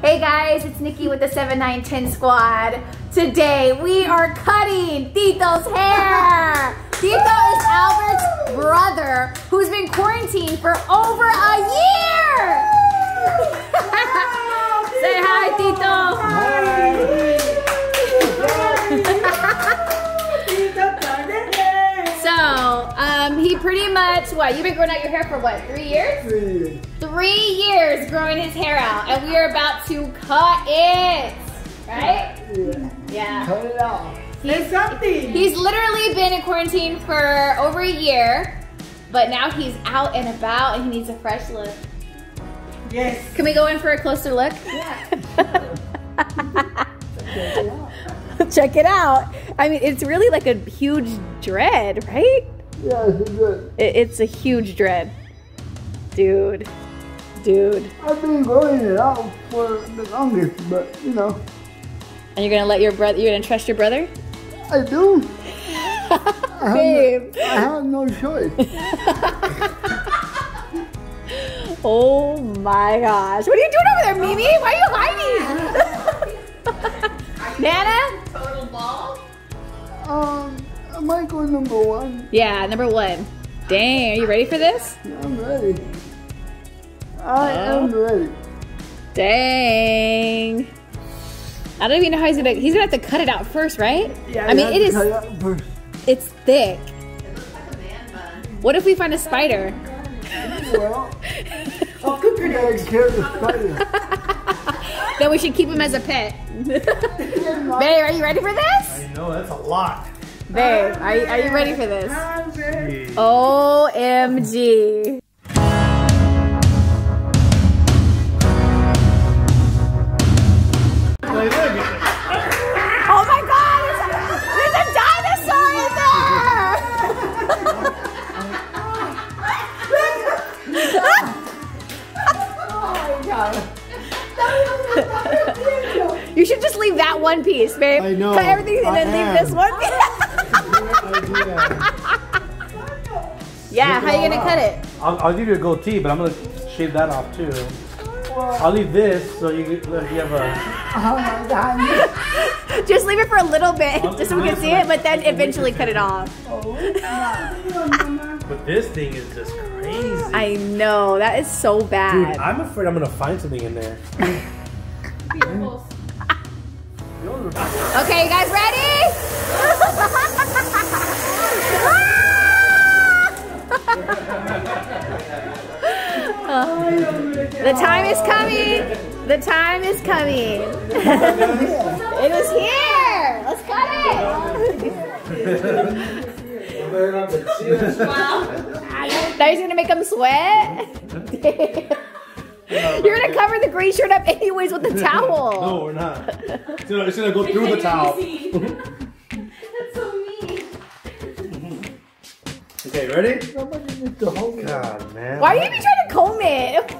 Hey guys, it's Nikki with the 7-9-10 Squad. Today we are cutting Tito's hair. Tito is Albert's brother who's been quarantined for over a year. Say hi, Tito. Hi. So he pretty much, what, you've been growing out your hair for what, 3 years? 3 years. 3 years growing his hair out, and we are about to cut it, right? Yeah. Cut it off. Say something. He's literally been in quarantine for over a year, but now he's out and about, and he needs a fresh look. Yes. Can we go in for a closer look? Yeah. Check it out. I mean, it's really like a huge dread, right? Yeah, it's a dread. It's a huge dread, dude. Dude. I've been growing it out for the longest, but you know. And you're gonna let your brother? You're gonna trust your brother? I do. Babe, I have no choice. Oh my gosh! What are you doing over there, Mimi? Why are you hiding? Nana? Total ball. I might go number one. Yeah, number one. Dang, are you ready for this? I'm ready. I am ready. Dang. I don't even know how he's gonna have to cut it out first, right? Yeah, I mean, it's thick. It looks like a man bun. What if we find a spider? Well, I'll cook it out and kill the spider. Then we should keep him as a pet. Babe, are you ready for this? I know, that's a lot. Babe, are you ready for this? OMG. Oh my God, there's a dinosaur in there! Oh my God. You should just leave that one piece, babe. I know. Cut everything and then leave this one piece. Yeah, how are you gonna cut it? I'll give you a goatee, but I'm gonna shave that off too. I'll leave this so you have a. Oh my God! Just leave it for a little bit, just so we can see it, but then eventually cut it off. But this thing is just crazy. I know, that is so bad. Dude, I'm afraid I'm gonna find something in there. Okay, you guys ready? The time is coming. The time is coming. It was here. Let's cut it. Now you're gonna make him sweat. You're gonna cover the gray shirt up anyways with the towel. No, we're not. It's gonna go through the towel. That's so mean. Okay, ready? God, man. Why are you even trying to comb it?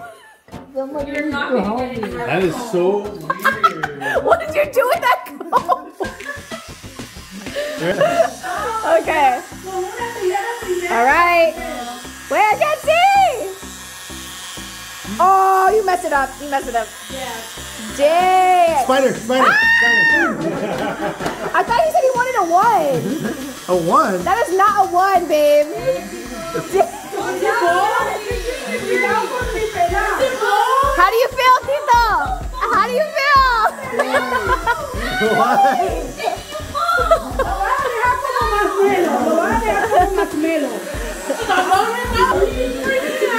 You're not gonna get it. That is so weird. What did you do with that comb? Okay. All right. Wait, I can't see. Oh, you messed it up. You messed it up. Yeah. Dang. Spider. Ah! I thought you said you wanted a one. A one? That is not a one, babe. How do you feel, Tito? How do you feel?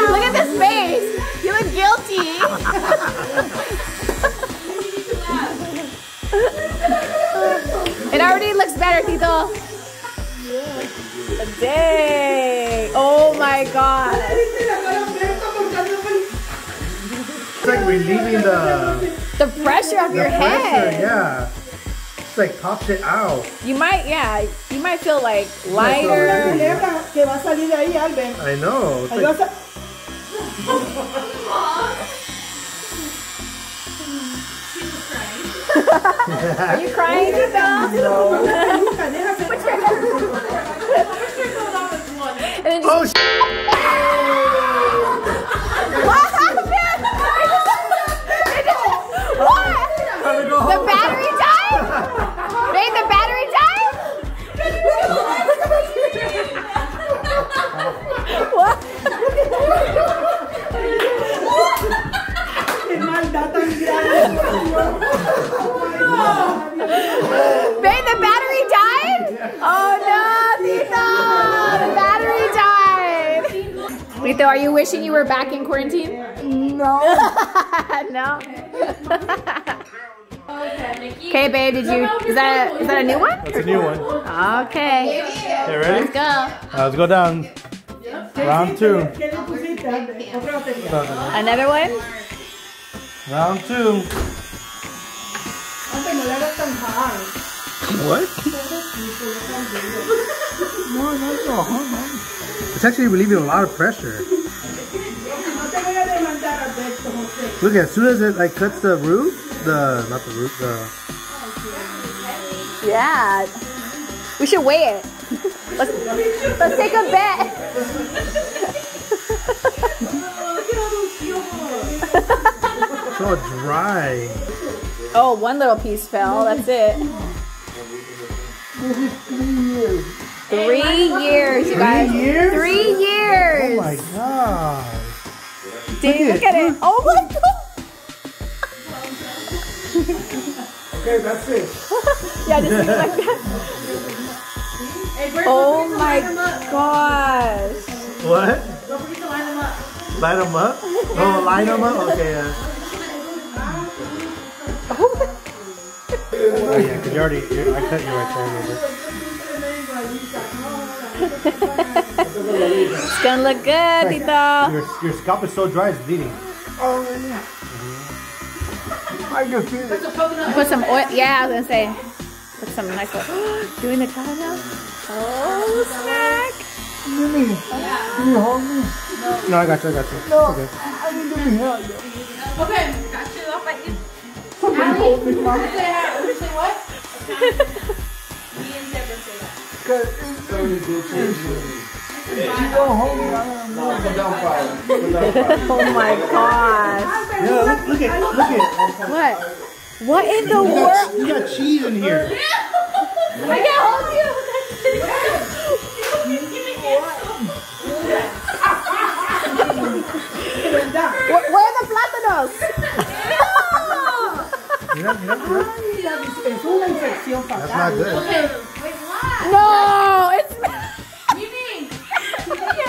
Look at this face. You look guilty. It already looks better, Tito. Dang. Oh my God. It's like relieving the pressure off your head. Yeah, it's like pops it out. You might feel like lighter. I know. It's like... Are you crying? No. Oh shit! What? What? Babe, the battery died? Oh no, Tito! The battery died! Tito, are you wishing you were back in quarantine? No. No? Okay, babe, did you, is that a new one? That's a new one. Okay. Okay, ready? Let's go. Let's go down. Round two. Another one? Round two. What? No, that's so hard. It's actually relieving a lot of pressure. Look, as soon as it like cuts the roof, the... Yeah. We should weigh it. Let's take a bet. So dry. Oh, one little piece fell. That's it. 3 years, you guys. 3 years? 3 years. Oh my god. Dang, look at it. Oh my god. Okay, that's it. Yeah, just leave it like that. Oh my gosh. What? Don't forget to line them up. Line them up? Oh, line them up? Okay, yeah. Oh yeah, because you already, I cut you right there. It's gonna look good, Tito. Your scalp is so dry, it's bleeding. Oh yeah. Mm-hmm. I can feel it. Put some oil. Yeah, I was gonna say, put some nice oil. Doing the color now. Oh snack. Mimi, can you hold me? No, I got you. No, okay. I need to be held. Okay, got you. I'll fight you. Oh my gosh. Yeah, look at. What? What in the world? You got cheese in here. I can't hold you. Where are the platanos? That's not good. Okay, wait, what? No, it's Mimi!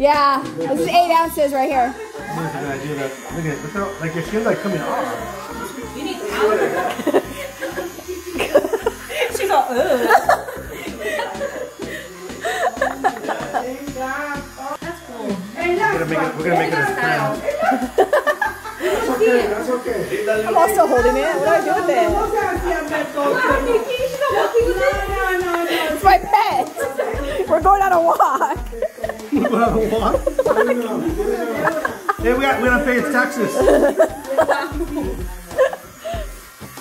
Yeah, this is 8 ounces right here. Look at it. Like your skin's like coming off. You need to. She's all, ugh. That's cool. We're gonna make it a crown. That's okay. That's okay. I'm also holding it. What do I do with it? It's my pet. We're going on a walk. Hey, we gotta pay its taxes.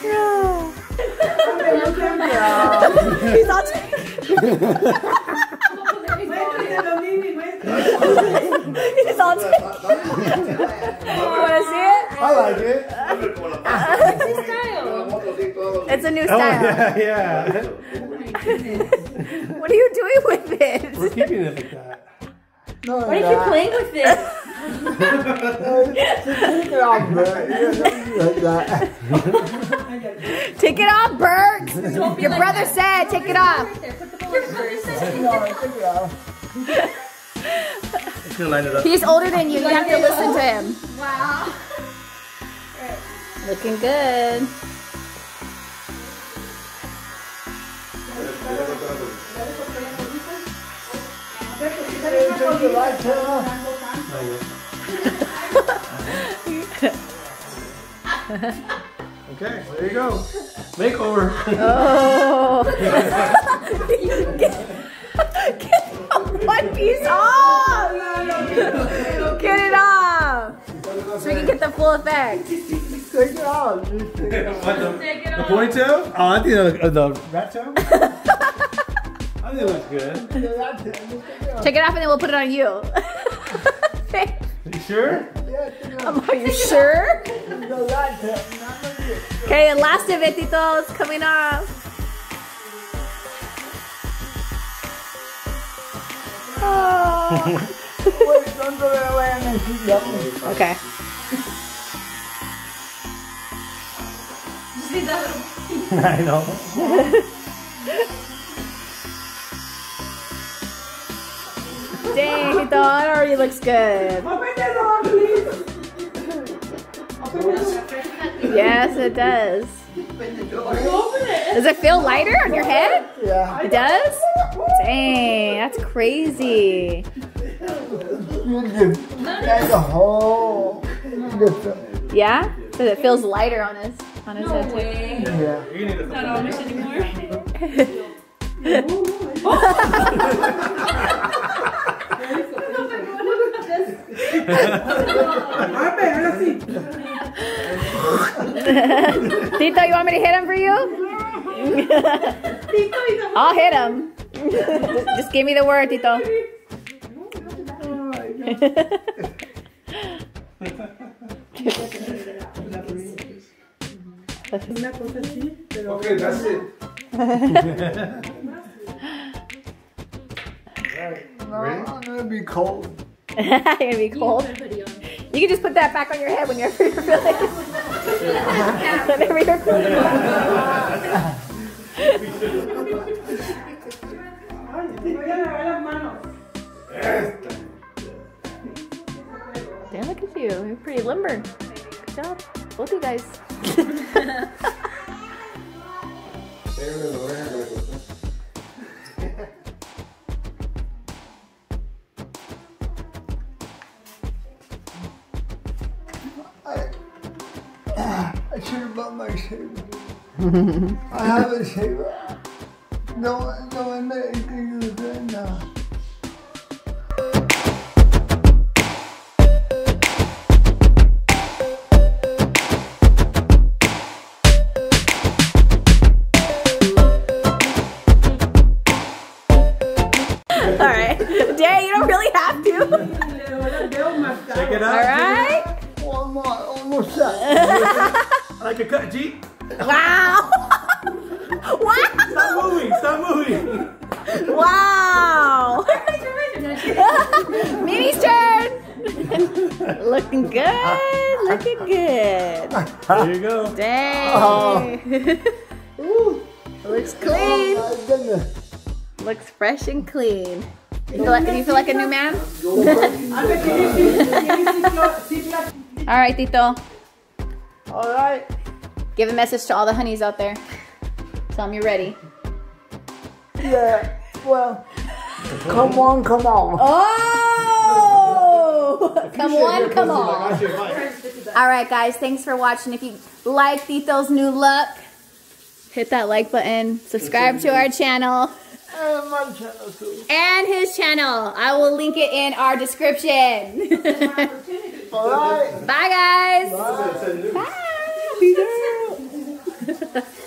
He's not. He's not. You wanna see it? I like it. It's a new style. Oh, yeah. What are you doing with it? We're keeping it like that. No, why are you playing with this? Take it off, Bert. Take it off, Bert. Your brother said, "Take it off." He's older than you. You have to listen to him. Wow. Looking good. Okay, there you go. Makeover. Oh. Get one piece off. Get it off. So we can get the full effect. Take it off. The ponytail? Oh, I think the rat tail? I think it looks good. Take it off and then we'll put it on you. Are you sure? Are you sure? Okay, the last of it, Tito, is coming off. Oh. Okay. I know. Dang, Tito, that already looks good. Open it up, please. Open it. Yes, it does. Open the door. Open it. Does it feel lighter on your head? Yeah. It does? Dang, that's crazy. Yeah? Because it feels lighter on his head too. Yeah. It's not on us anymore. Tito, you want me to hit him for you? I'll hit him. Just give me the word, Tito. Okay, that's it. No, I'm gonna be cold. You're gonna be cold? You can just put that back on your head whenever you're feeling whenever you're cold. Damn, look at you. You're pretty limber. Good job. Both of you guys. I should have bought my shaver. I have a shaver. No one can use it now. All right. Jay, you don't really have to. Check it out. All right. Almost done. I can cut a Jeep. Wow! Wow! Stop moving! Stop moving! Wow! Mimi's turn! Looking good! Looking good! There you go! Dang! Looks clean! Looks fresh and clean. Do you feel like a new man? Alright, Tito. All right. Give a message to all the honeys out there. Tell them you're ready. Yeah. Well, come on, come on. Oh! Come on, come on. All right, guys. Thanks for watching. If you like Tito's new look, hit that like button. Subscribe to our channel. And my channel too. And his channel. I will link it in our description. All right. Bye, guys. Bye. Bye.